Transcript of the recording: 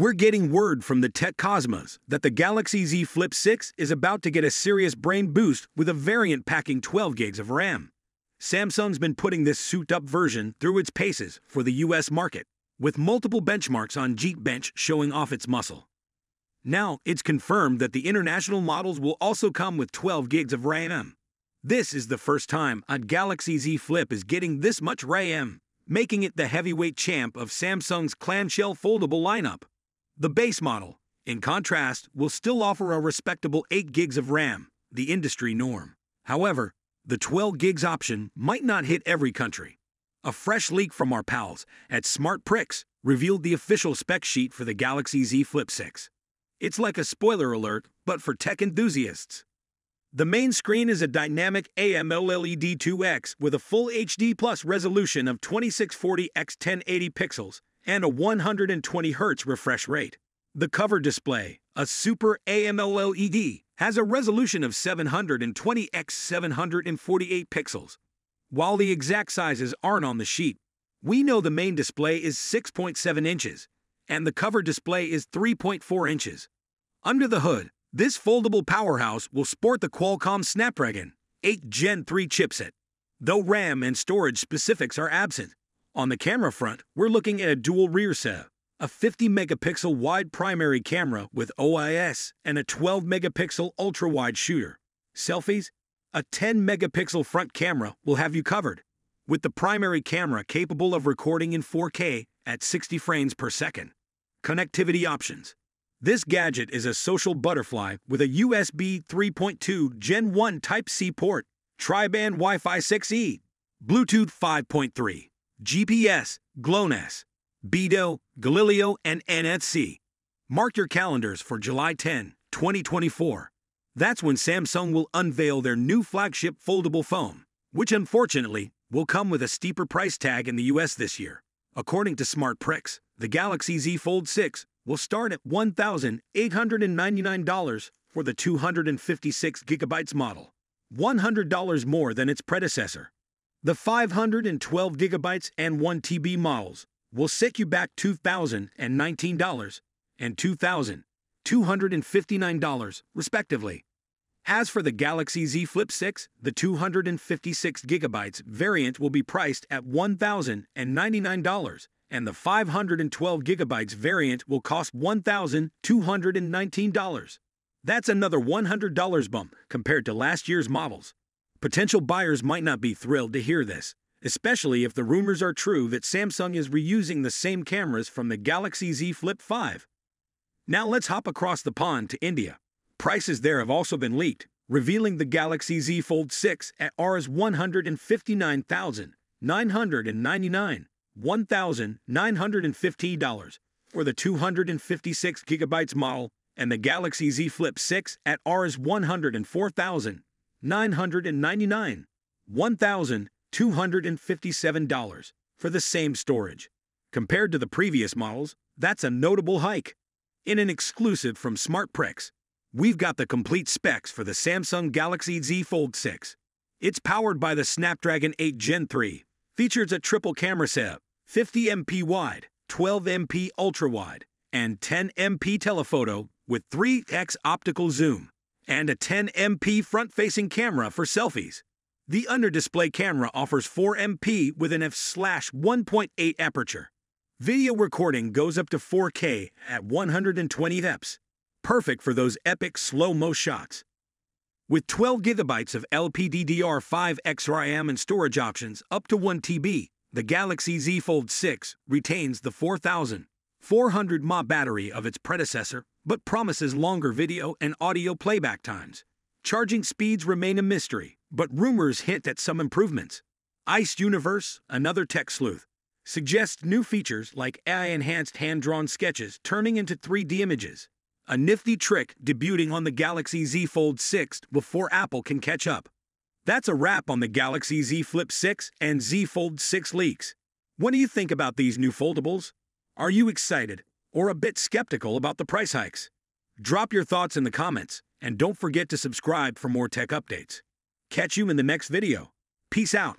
We're getting word from the tech cosmos that the Galaxy Z Flip 6 is about to get a serious brain boost with a variant packing 12 gigs of RAM. Samsung's been putting this souped-up version through its paces for the US market, with multiple benchmarks on Geekbench showing off its muscle. Now, it's confirmed that the international models will also come with 12 gigs of RAM. This is the first time a Galaxy Z Flip is getting this much RAM, making it the heavyweight champ of Samsung's clamshell foldable lineup. The base model, in contrast, will still offer a respectable 8 gigs of RAM, the industry norm. However, the 12 gigs option might not hit every country. A fresh leak from our pals at SmartPrix revealed the official spec sheet for the Galaxy Z Flip 6. It's like a spoiler alert, but for tech enthusiasts. The main screen is a dynamic AMOLED 2X with a full HD+ resolution of 2640x1080 pixels and a 120Hz refresh rate. The cover display, a Super AMOLED, has a resolution of 720x748 pixels. While the exact sizes aren't on the sheet, we know the main display is 6.7 inches, and the cover display is 3.4 inches. Under the hood, this foldable powerhouse will sport the Qualcomm Snapdragon 8 Gen 3 chipset, though RAM and storage specifics are absent. On the camera front, we're looking at a dual rear set, a 50-megapixel wide primary camera with OIS, and a 12-megapixel ultra-wide shooter. Selfies? A 10-megapixel front camera will have you covered, with the primary camera capable of recording in 4K at 60 frames per second. Connectivity options. This gadget is a social butterfly with a USB 3.2 Gen 1 Type-C port, Tri-Band Wi-Fi 6E, Bluetooth 5.3. GPS, GLONASS, Beidou, Galileo, and NFC. Mark your calendars for July 10, 2024. That's when Samsung will unveil their new flagship foldable phone, which unfortunately will come with a steeper price tag in the US this year. According to SmartPrix, the Galaxy Z Fold 6 will start at $1,899 for the 256GB model, $100 more than its predecessor. The 512GB and 1TB models will set you back $2,019 and $2,259, respectively. As for the Galaxy Z Flip 6, the 256GB variant will be priced at $1,099, and the 512GB variant will cost $1,219. That's another $100 bump compared to last year's models. Potential buyers might not be thrilled to hear this, especially if the rumors are true that Samsung is reusing the same cameras from the Galaxy Z Flip 5. Now let's hop across the pond to India. Prices there have also been leaked, revealing the Galaxy Z Fold 6 at Rs 159,999, $1,950 for the 256GB model, and the Galaxy Z Flip 6 at Rs 104,999, $1,257 for the same storage. Compared to the previous models, that's a notable hike. In an exclusive from SmartPrix, we've got the complete specs for the Samsung Galaxy Z Fold 6. It's powered by the Snapdragon 8 Gen 3, features a triple camera setup, 50MP wide, 12MP ultra-wide, and 10MP telephoto with 3x optical zoom, and a 10MP front-facing camera for selfies. The under-display camera offers 4MP with an f/1.8 aperture. Video recording goes up to 4K at 120 fps, perfect for those epic slow-mo shots. With 12GB of LPDDR5X RAM and storage options up to 1TB, the Galaxy Z Fold 6 retains the 4,400 mAh battery of its predecessor, but promises longer video and audio playback times. Charging speeds remain a mystery, but rumors hint at some improvements. Ice Universe, another tech sleuth, suggests new features like AI-enhanced hand-drawn sketches turning into 3D images, a nifty trick debuting on the Galaxy Z Fold 6 before Apple can catch up. That's a wrap on the Galaxy Z Flip 6 and Z Fold 6 leaks. What do you think about these new foldables? Are you excited or a bit skeptical about the price hikes? Drop your thoughts in the comments, and don't forget to subscribe for more tech updates. Catch you in the next video. Peace out.